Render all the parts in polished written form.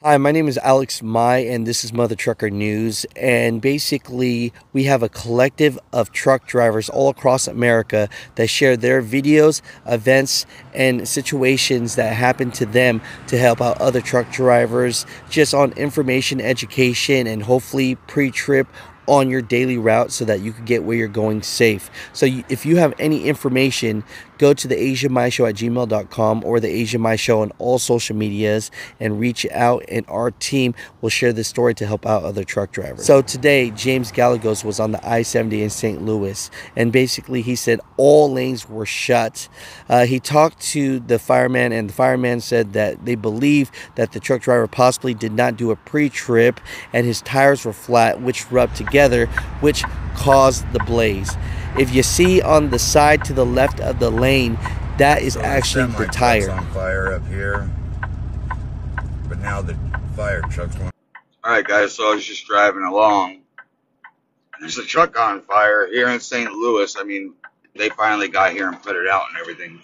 Hi, my name is Alex Mai, and this is Mother Trucker News. And basically, we have a collective of truck drivers all across America that share their videos, events, and situations that happen to them to help out other truck drivers just on information, education, and hopefully pre-trip on your daily route so that you can get where you're going safe. So if you have any information, go to the Asian Mai Show at gmail.com or the Asian Mai Show on all social medias and reach out, and our team will share this story to help out other truck drivers. So today, James Gallegos was on the I-70 in St. Louis, and basically he said all lanes were shut. He talked to the fireman, and the fireman said that they believe that the truck driver possibly did not do a pre-trip and his tires were flat, which rubbed together, which caused the blaze. If you see on the side to the left of the lane, that is actually the tire. On fire up here, but now the fire trucks went. All right, guys. So I was just driving along, and there's a truck on fire here in St. Louis. I mean, they finally got here and put it out and everything.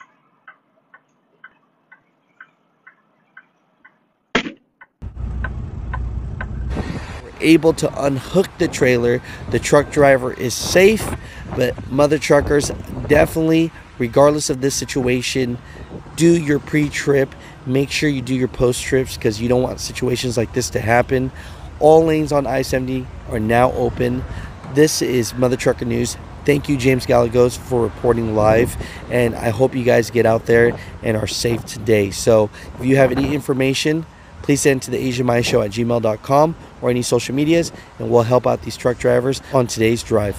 Able to unhook the trailer. The truck driver is safe, but mother truckers, definitely, regardless of this situation, do your pre-trip. Make sure you do your post-trips because you don't want situations like this to happen. All lanes on I-70 are now open. This is Mother Trucker News. Thank you, James Gallegos, for reporting live, and I hope you guys get out there and are safe today. So if you have any information, please send to the Asian Mai Show at gmail.com or any social medias, and we'll help out these truck drivers on today's drive.